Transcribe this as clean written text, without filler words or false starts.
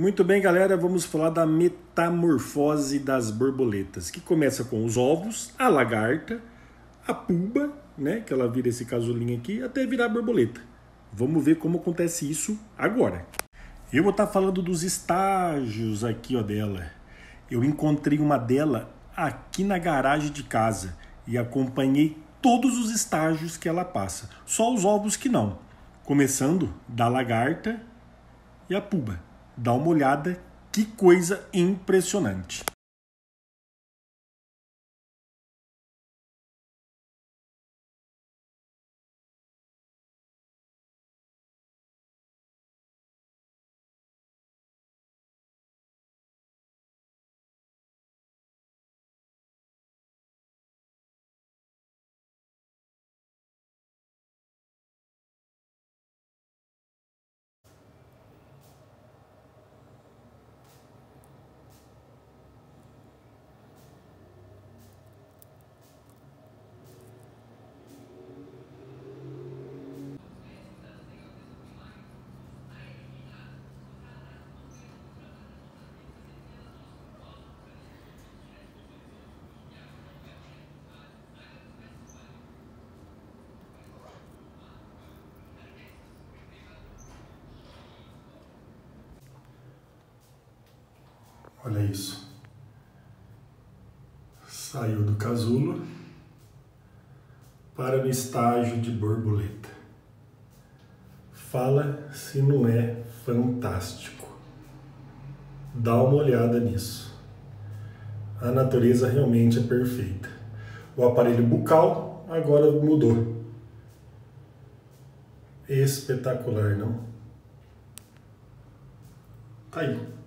Muito bem, galera, vamos falar da metamorfose das borboletas, que começa com os ovos, a lagarta, a puba, né, que ela vira esse casulinho aqui, até virar a borboleta. Vamos ver como acontece isso agora. Eu vou estar falando dos estágios aqui, ó, dela. Eu encontrei uma dela aqui na garagem de casa e acompanhei todos os estágios que ela passa, só os ovos que não. Começando da lagarta e a puba. Dá uma olhada, que coisa impressionante! Olha isso, saiu do casulo para o estágio de borboleta. Fala se não é fantástico. Dá uma olhada nisso. A natureza realmente é perfeita. O aparelho bucal agora mudou. Espetacular, não? Tá aí.